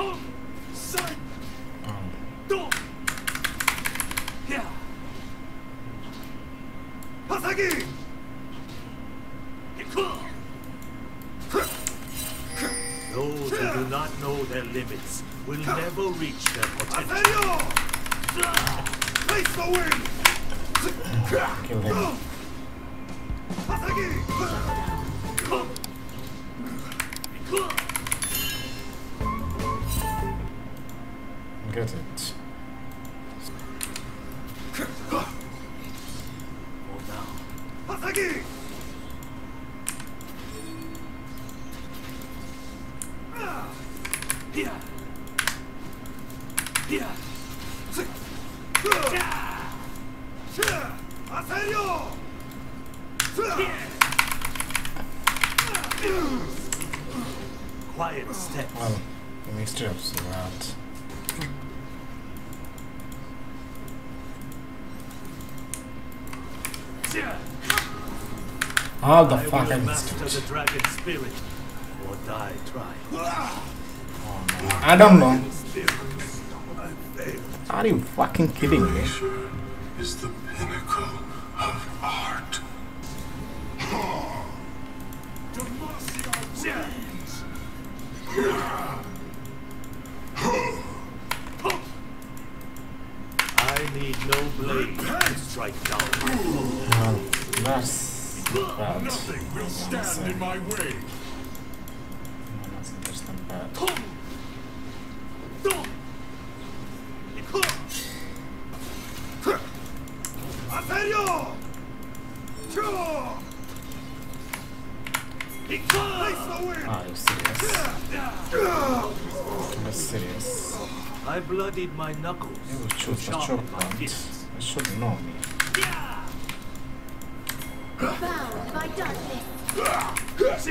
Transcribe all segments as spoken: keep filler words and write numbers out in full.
Um. Hasagi! Those who do not know their limits will never reach their potential. Place the wing! Hasagi! Get it. Hasagi! Yeah. Yeah. Quiet steps. Well, the mixture of that. All the fucking the dragon spirit or die trying. Oh, no. I don't know. Are you fucking kidding me? Is the pinnacle of art. I need no blade to strike down. Nice. Bad. Nothing will no stand say. In my way. Are you serious? You're serious. I bloodied my knuckles. You will choose a chop round. You should know me. Bound by darkness.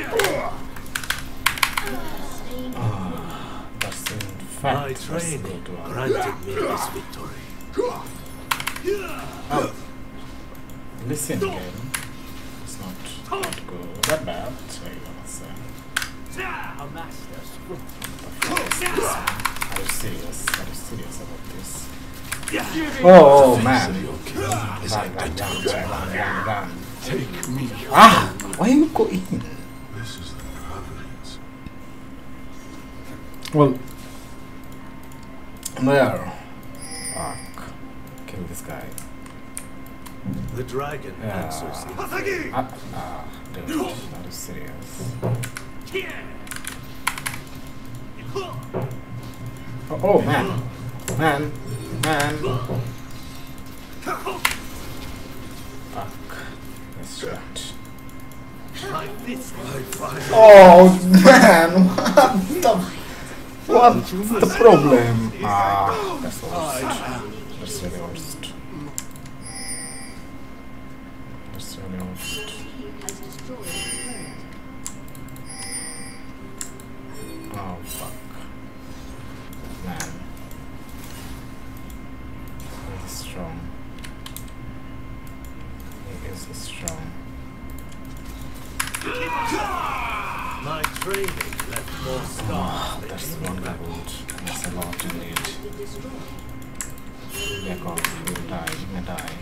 Ah, that's in fact. My training granted me this victory. Oh. Listen again. It's not that good. That bad, so you wanna say. A master. Are you serious? Are you serious about this? Oh, oh man. Run, run, run, run, run. Take me. Ah, why are you going? This is the providence. Well, there. Fuck. Kill this guy. The dragon yeah. answers. Hasagi! Ah, ah, dude, that is serious. Oh, oh man. Man. Man. Fuck. Oh man, what the, what the problem? Ah, that's the worst. That's really worst. That's really worst. Oh fuck. Man. He is strong. He is strong. My training left more stars. That's one level. That's a lot to need. Back off, you die, you die.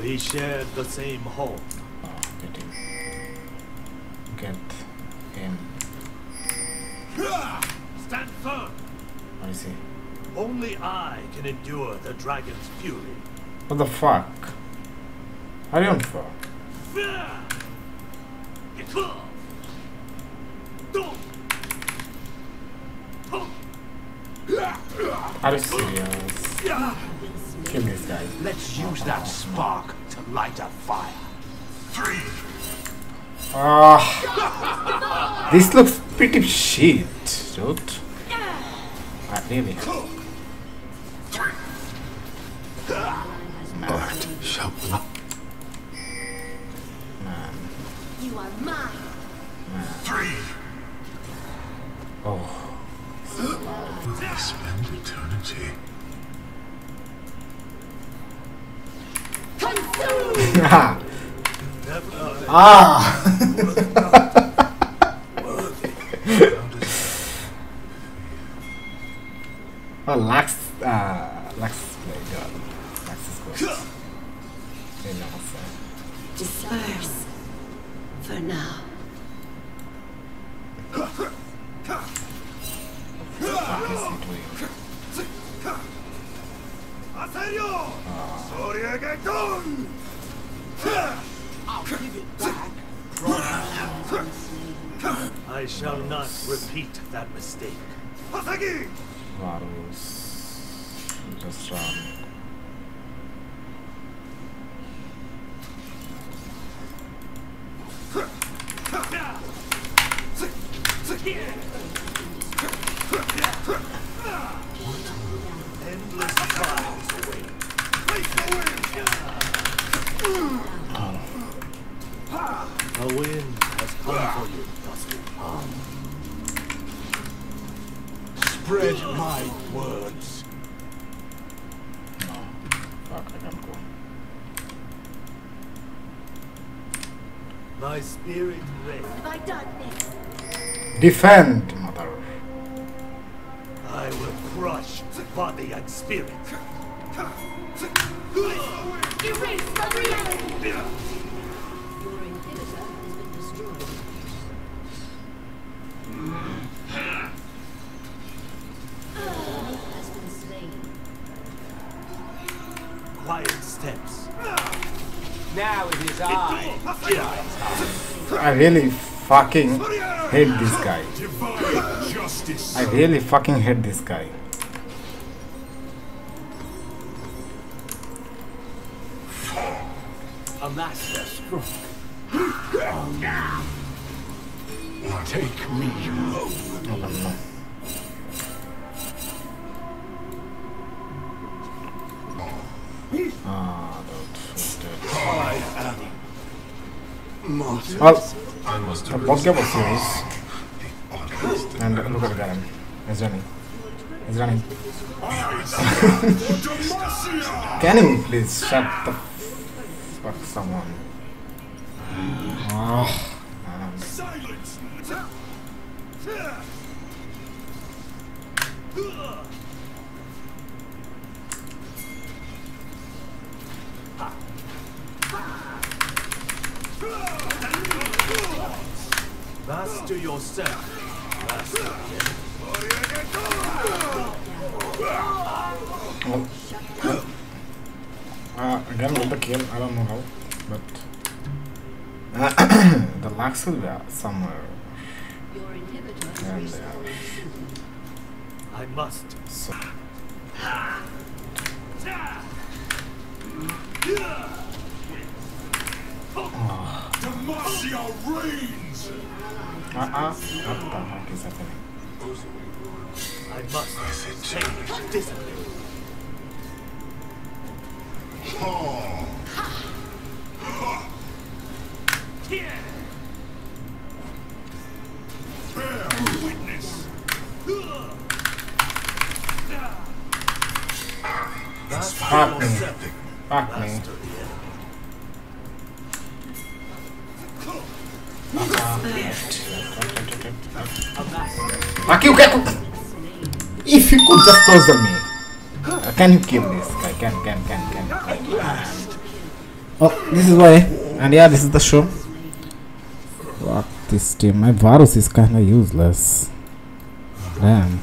We shared the same home. Oh, get him. Get him. Stand firm. I see. Only I can endure the dragon's fury. What the fuck? I don't fuck. Are you serious? Kill this guy. Let's use that spark to light a fire. Three. Ah, uh, this looks pretty shit, dude. I really. Art shall block. Man. You are mine. Man. Three. Oh. Will we spend eternity? Consume. Ah. Worthy. Oh, Lux. Uh, Lux is really good. Lux is good. They know what's up. Disperse. For now. I'll give it back. I shall not repeat that mistake. Hasagi! Varus. Just run. Endless trials await. A wind has come for you, Dusty. Spread my words. No, fuck, I can't go. My spirit reigns. Have I done this? Defend, mother. I will crush body and spirit. Erase the reality. Your inhibitor has been destroyed. Enemy has been slain. Quiet steps. Now it is I. I really fucking hate this guy. I really fucking hate this guy. A master stroke. Take me home. No, no, no. Ah, that was dead. Well, the boss game was serious. And look at that. He's running. He's running. Can you please shut the fuck someone? Oh. Silence. Master yourself. Master. Oh. Uh, again with the kill, I don't know how, but uh, the Lux will be somewhere. Your inhibitor and they are. I must. So. Oh. Demacia reigns. Uh uh. What the heck is happening? I must change discipline. Oh. Here. Bear witness. Fuck me. Fuck me. Fuck you, Kaku! If you could just close on me. Uh, can you kill this guy? Can, can, can, can, can. Oh, this is why. And yeah, this is the show. Fuck this team. My Varus is kinda useless. Damn.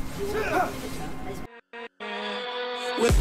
With